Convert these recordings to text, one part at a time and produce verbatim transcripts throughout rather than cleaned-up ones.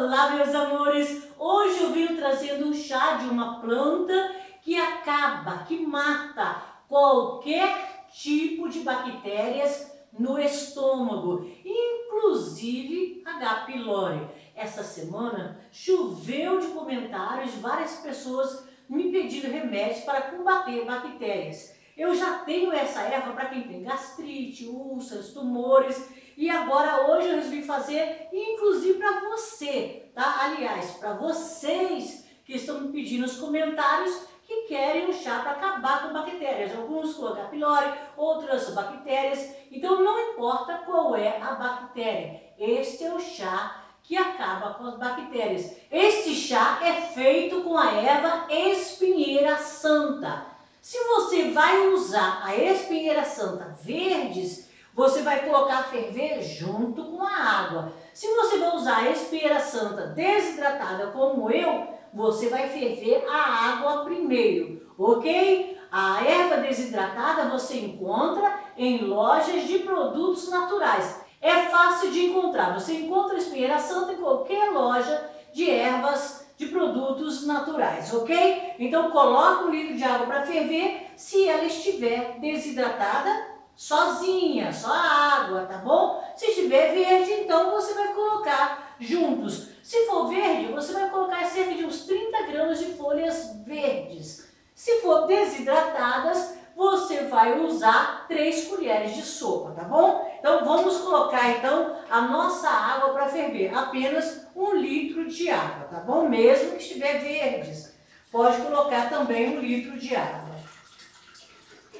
Olá, meus amores! Hoje eu venho trazendo um chá de uma planta que acaba, que mata qualquer tipo de bactérias no estômago, inclusive H. pylori. Essa semana choveu de comentários, várias pessoas me pediram remédios para combater bactérias. Eu já tenho essa erva para quem tem gastrite, úlceras, tumores, e agora hoje eu resolvi fazer, inclusive para você, tá? Aliás, para vocês que estão me pedindo nos comentários que querem um chá para acabar com bactérias, alguns com H. pylori, outras bactérias. Então não importa qual é a bactéria, este é o chá que acaba com as bactérias. Este chá é feito com a erva Espinheira Santa. Se você vai usar a espinheira santa verdes, você vai colocar a ferver junto com a água. Se você vai usar a espinheira santa desidratada como eu, você vai ferver a água primeiro, ok? A erva desidratada você encontra em lojas de produtos naturais. É fácil de encontrar, você encontra a espinheira santa em qualquer loja de ervas de produtos naturais, ok? Então coloca um litro de água para ferver, se ela estiver desidratada, sozinha, só a água, tá bom? Se estiver verde, então você vai colocar juntos. Se for verde, você vai colocar cerca de uns trinta gramas de folhas verdes. Se for desidratadas, você vai usar três colheres de sopa, tá bom? Então vamos colocar então a nossa água para ferver, apenas um litro de água, tá bom? Mesmo que estiver verdes, pode colocar também um litro de água.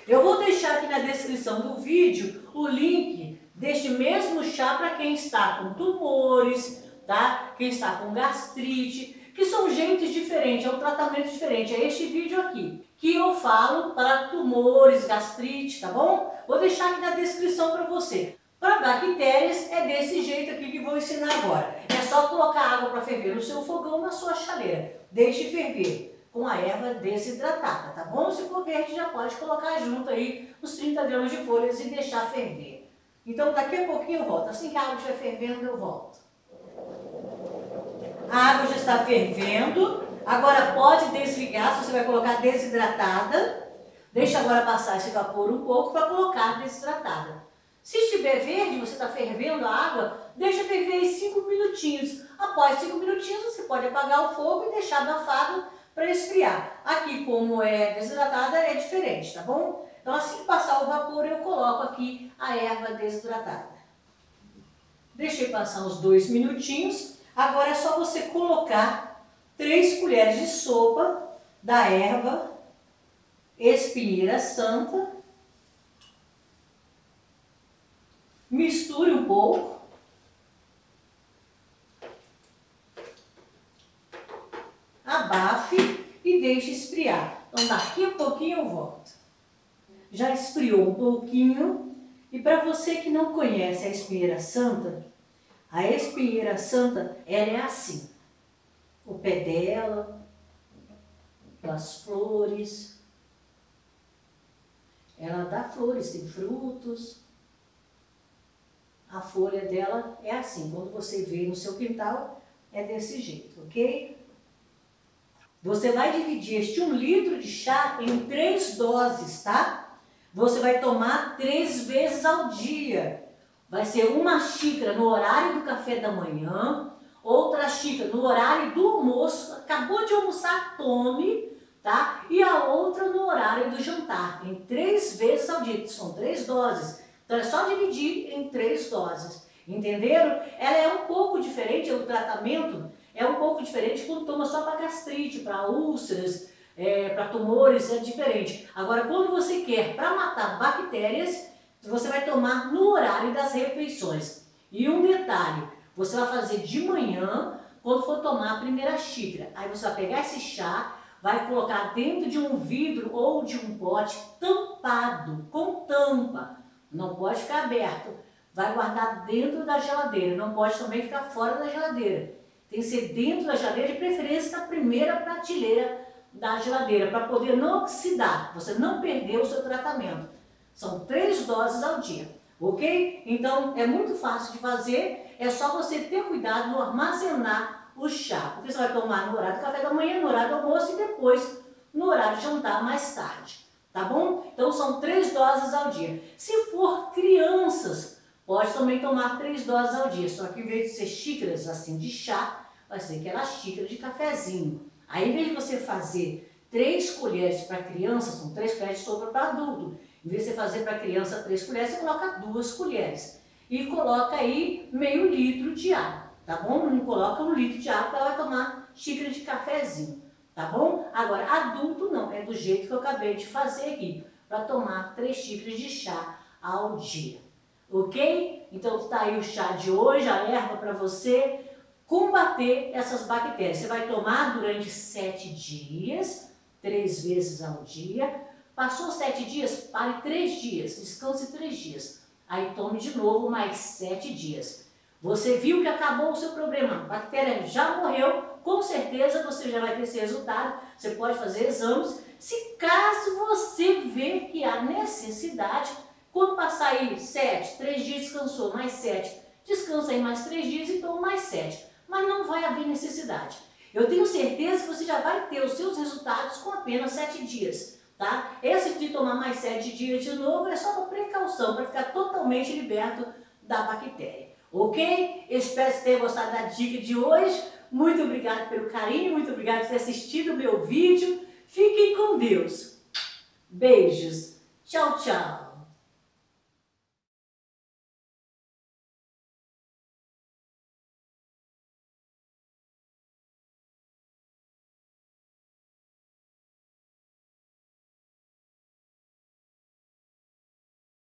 Eu vou deixar aqui na descrição do vídeo o link deste mesmo chá para quem está com tumores, tá? Quem está com gastrite, que são jeitos diferentes, é um tratamento diferente, é este vídeo aqui que eu falo para tumores, gastrite, tá bom? Vou deixar aqui na descrição para você. Para bactérias é desse jeito aqui que vou ensinar agora. É só colocar água para ferver no seu fogão, na sua chaleira. Deixe ferver com a erva desidratada, tá bom? Se for verde, já pode colocar junto aí os trinta gramas de folhas e deixar ferver. Então daqui a pouquinho eu volto. Assim que a água estiver fervendo, eu volto. A água já está fervendo. Agora pode desligar, se você vai colocar desidratada. Deixa agora passar esse vapor um pouco para colocar desidratada. Se estiver verde, você está fervendo a água, deixa ferver cinco minutinhos. Após cinco minutinhos, você pode apagar o fogo e deixar abafado para esfriar. Aqui, como é desidratada, é diferente, tá bom? Então, assim que passar o vapor, eu coloco aqui a erva desidratada. Deixei passar uns dois minutinhos. Agora é só você colocar três colheres de sopa da erva espinheira santa. Misture um pouco. Abafe e deixe esfriar. Então daqui a pouquinho eu volto. Já esfriou um pouquinho. E para você que não conhece a espinheira santa, a espinheira santa ela é assim. O pé dela, as flores, ela dá flores, tem frutos, a folha dela é assim, quando você vê no seu quintal, é desse jeito, ok? Você vai dividir este um litro de chá em três doses, tá? Você vai tomar três vezes ao dia, vai ser uma xícara no horário do café da manhã, outra xícara no horário do almoço, acabou de almoçar, tome, tá? E a outra no horário do jantar, em três vezes ao dia, são três doses. Então é só dividir em três doses, entenderam? Ela é um pouco diferente, o tratamento é um pouco diferente quando toma só para gastrite, para úlceras, é, para tumores, é diferente. Agora, quando você quer para matar bactérias, você vai tomar no horário das refeições. E um detalhe, você vai fazer de manhã, quando for tomar a primeira xícara. Aí você vai pegar esse chá, vai colocar dentro de um vidro ou de um pote tampado, com tampa. Não pode ficar aberto. Vai guardar dentro da geladeira. Não pode também ficar fora da geladeira. Tem que ser dentro da geladeira, de preferência na primeira prateleira da geladeira, para poder não oxidar, você não perder o seu tratamento. São três doses ao dia, ok? Então é muito fácil de fazer. É só você ter cuidado no armazenar o chá. O pessoal vai tomar no horário do café da manhã, no horário do almoço e depois no horário de jantar mais tarde, tá bom? Então são três doses ao dia. Se for crianças, pode também tomar três doses ao dia, só que em vez de ser xícaras assim de chá, vai ser aquela xícara de cafezinho. Aí em vez de você fazer três colheres para criança, são três colheres de sopa para adulto. Em vez de você fazer para criança três colheres, você coloca duas colheres. E coloca aí meio litro de água, tá bom? Não coloca um litro de água, ela vai tomar xícara de cafezinho, tá bom? Agora, adulto não, é do jeito que eu acabei de fazer aqui, para tomar três xícaras de chá ao dia, ok? Então tá aí o chá de hoje, a erva para você combater essas bactérias. Você vai tomar durante sete dias, três vezes ao dia. Passou sete dias, pare três dias, descanse três dias. Aí tome de novo mais sete dias. Você viu que acabou o seu problema, a bactéria já morreu, com certeza você já vai ter esse resultado, você pode fazer exames. Se caso você vê que há necessidade, quando passar aí sete, três dias descansou, mais sete, descansa aí mais três dias e toma mais sete. Mas não vai haver necessidade. Eu tenho certeza que você já vai ter os seus resultados com apenas sete dias. Tá? Esse de tomar mais sete dias de novo é só uma precaução para ficar totalmente liberto da bactéria, ok? Espero que tenha gostado da dica de hoje. Muito obrigado pelo carinho, muito obrigado por ter assistido o meu vídeo. Fiquem com Deus. Beijos. Tchau, tchau.